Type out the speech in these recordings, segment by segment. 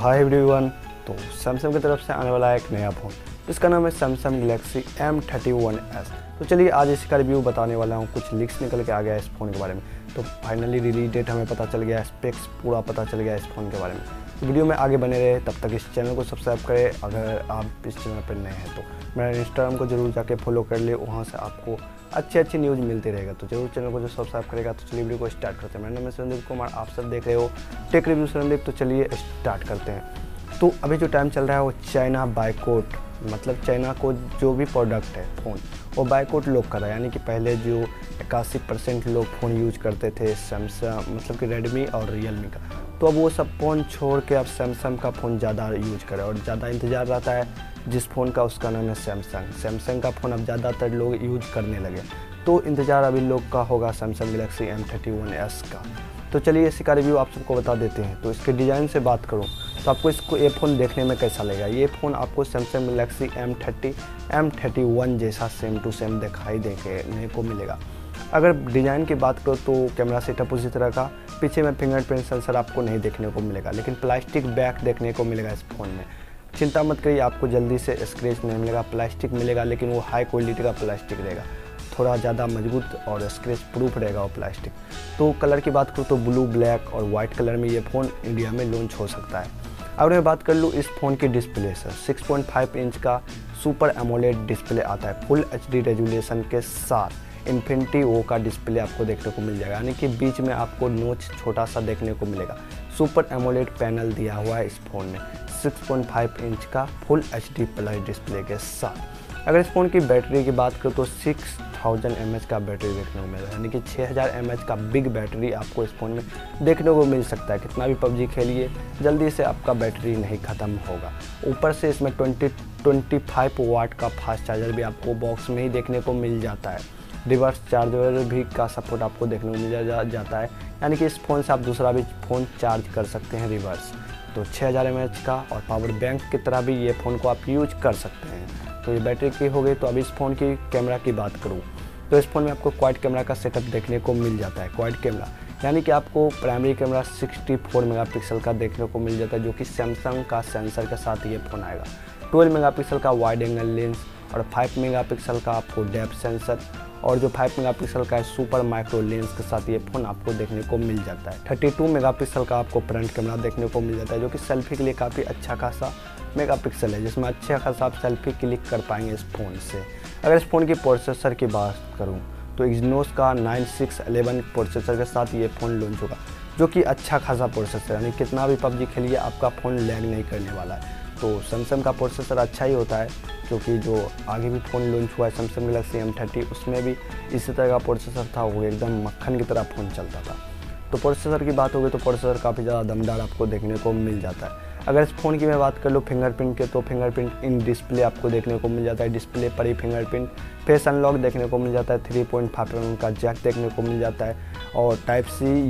Hi everyone, तो Samsung की तरफ से आने वाला है एक नया फ़ोन जिसका नाम है सैमसंग गैलेक्सी M31s। तो चलिए आज इसका रिव्यू बताने वाला हूँ। कुछ लीक्स निकल के आ गया इस फ़ोन के बारे में, तो फाइनली रिलीज डेट हमें पता चल गया, स्पेक्स पूरा पता चल गया इस फ़ोन के बारे में। तो वीडियो में आगे बने रहे, तब तक इस चैनल को सब्सक्राइब करें अगर आप इस चैनल पर नए हैं। तो मेरा इंस्टाग्राम को जरूर जाके फॉलो कर ले, वहाँ से आपको अच्छी न्यूज़ मिलती रहेगा। तो जरूर चैनल को जो सब्सक्राइब करेगा। तो चलिए वीडियो को स्टार्ट करते हैं। मेरा नाम है शरणदीप कुमार, आप सब देख रहे हो टेक रिव्यू शरणदीप। तो चलिए स्टार्ट करते हैं। तो अभी जो टाइम चल रहा है वो चाइना बायकॉट, मतलब चाइना को जो भी प्रोडक्ट है फ़ोन वो बायकॉट लोग कर रहा है। यानी कि पहले जो 81% लोग फ़ोन यूज करते थे सैमसंग, मतलब कि रेडमी और रियलमी का, तो अब वो सब फ़ोन छोड़ के अब सैमसंग का फ़ोन ज़्यादा यूज करें। और ज़्यादा इंतज़ार रहता है जिस फ़ोन का, उसका नाम है सैमसंग। सैमसंग का फ़ोन अब ज़्यादातर लोग यूज करने लगे, तो इंतज़ार अभी लोग का होगा सैमसंग गैलेक्सी M31s का। तो चलिए इसी का रिव्यू आप सबको बता देते हैं। तो इसके डिज़ाइन से बात करूँ तो आपको इसको ये फ़ोन देखने में कैसा लगेगा। ये फ़ोन आपको सैमसंग गैलेक्सी M31 जैसा सेम टू सेम दिखाई देने को मिलेगा। अगर डिज़ाइन की बात करो तो कैमरा सेटअप उसी तरह का, पीछे में फिंगरप्रिंट सेंसर आपको नहीं देखने को मिलेगा, लेकिन प्लास्टिक बैक देखने को मिलेगा इस फ़ोन में। चिंता मत करिए, आपको जल्दी से स्क्रैच नहीं मिलेगा। प्लास्टिक मिलेगा लेकिन वो हाई क्वालिटी का प्लास्टिक रहेगा, थोड़ा ज़्यादा मजबूत और स्क्रैच प्रूफ रहेगा वो प्लास्टिक। तो कलर की बात करूँ तो ब्लू, ब्लैक और वाइट कलर में ये फ़ोन इंडिया में लॉन्च हो सकता है। अब मैं बात कर लूँ इस फ़ोन की डिस्प्ले से, 6.5 इंच का सुपर एमोलेड डिस्प्ले आता है फुल HD रेजुलेशन के साथ। इन्फिनिटी ओ का डिस्प्ले आपको देखने को मिल जाएगा, यानी कि बीच में आपको नोच छोटा सा देखने को मिलेगा। सुपर एमोलेड पैनल दिया हुआ है इस फ़ोन में, 6.5 इंच का फुल HD+ डिस्प्ले के साथ। अगर इस फ़ोन की बैटरी की बात करूँ तो 6000 mAh का बैटरी देखने को मिलेगा, यानी कि 6000 mAh का बिग बैटरी आपको इस फ़ोन में देखने को मिल सकता है। कितना भी PUBG खेलिए, जल्दी से आपका बैटरी नहीं ख़त्म होगा। ऊपर से इसमें 25 वाट का फास्ट चार्जर भी आपको बॉक्स में ही देखने को मिल जाता है। रिवर्स चार्जर भी का सपोर्ट आपको देखने को मिल जाता है, यानी कि इस फ़ोन से आप दूसरा भी फ़ोन चार्ज कर सकते हैं रिवर्स। तो 6000 mAh का और पावर बैंक की तरह भी ये फ़ोन को आप यूज कर सकते हैं। तो ये बैटरी की हो गई। तो अब इस फ़ोन की कैमरा की बात करूँ तो इस फ़ोन में आपको क्वाड कैमरा का सेटअप देखने को मिल जाता है। क्वाड कैमरा यानी कि आपको प्राइमरी कैमरा 64 मेगापिक्सल का देखने को मिल जाता है, जो कि सैमसंग का सेंसर के साथ ये फ़ोन आएगा। 12 मेगापिक्सल का वाइड एंगल लेंस और 5 मेगापिक्सल का आपको डेप्थ सेंसर और जो 5 मेगापिक्सल का सुपर माइक्रो लेंस के साथ ये फ़ोन आपको देखने को मिल जाता है। 32 मेगापिक्सल का आपको फ्रंट कैमरा देखने को मिल जाता है, जो कि सेल्फी के लिए काफ़ी अच्छा खासा मेगापिक्सल है, जिसमें अच्छे खासा आप सेल्फी क्लिक कर पाएंगे इस फ़ोन से। अगर इस फ़ोन की प्रोसेसर की बात करूं तो Exynos का 9611 प्रोसेसर के साथ ये फ़ोन लॉन्च होगा, जो कि अच्छा खासा प्रोसेसर, यानी कितना भी PUBG खेलिए आपका फ़ोन लैग नहीं करने वाला है। तो सैमसंग का प्रोसेसर अच्छा ही होता है, क्योंकि जो आगे भी फ़ोन लॉन्च हुआ है सैमसंग गैलेक्सी M30, उसमें भी इसी तरह का प्रोसेसर था, वो एकदम मक्खन की तरह फ़ोन चलता था। तो प्रोसेसर की बात होगी तो प्रोसेसर काफ़ी ज़्यादा दमदार आपको देखने को मिल जाता है। अगर इस फ़ोन की मैं बात कर लूँ फिंगरप्रिंट के, तो फिंगरप्रिंट इन डिस्प्ले आपको देखने को मिल जाता है। डिस्प्ले पर ही फिंगरप्रिंट, फेस अनलॉक देखने को मिल जाता है, 3.5mm का जैक देखने को मिल जाता है और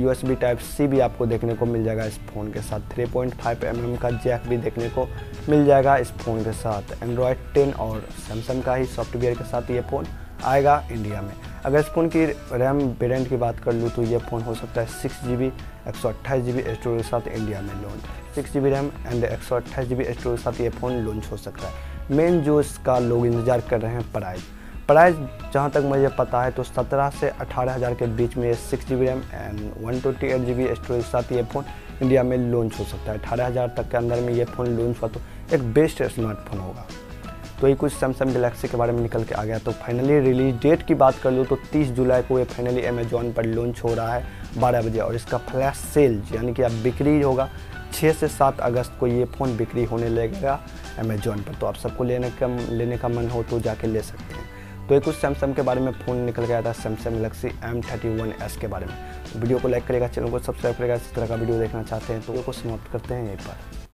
USB Type C भी आपको देखने को मिल जाएगा इस फ़ोन के साथ। 3.5mm का जैक भी देखने को मिल जाएगा इस फ़ोन के साथ। Android 10 और सैमसंग का ही सॉफ्टवेयर के साथ ये फ़ोन आएगा इंडिया में। अगर इस फ़ोन की रैम वेरिएंट की बात कर लूँ तो ये फ़ोन हो सकता है 6GB 128GB स्टोरेज के साथ इंडिया में launch. 6GB RAM and 128GB storage के साथ ये फ़ोन लॉन्च हो सकता है। मेन जो इसका लोग इंतजार कर रहे हैं प्राइस, जहाँ तक मुझे पता है तो 17 से 18 हज़ार के बीच में 6GB RAM and 128GB storage के साथ ये फ़ोन इंडिया में लॉन्च हो सकता है। 18 हज़ार तक के अंदर में ये फ़ोन लॉन्च हुआ तो एक बेस्ट स्मार्टफोन होगा। तो ये कुछ सैमसंग गैलेक्सी के बारे में निकल के आ गया। तो फाइनली रिलीज डेट की बात कर लूँ तो 30 जुलाई को ये फाइनली अमेज़ॉन पर लॉन्च हो रहा है 12 बजे, और इसका फ्लैश सेल यानी कि अब बिक्री होगा 6 से 7 अगस्त को ये फ़ोन बिक्री होने लगेगा अमेज़ॉन पर। तो आप सबको लेने का मन हो तो जाके ले सकते हैं। तो ये कुछ सैमसंग के बारे में फ़ोन निकल गया था, सैमसंग गैलेक्सी M31s के बारे में। तो वीडियो को लाइक करेगा, चैनल को सब्सक्राइब करेगा। इस तरह का वीडियो देखना चाहते हैं तो वो को समाप्त करते हैं यहीं पर।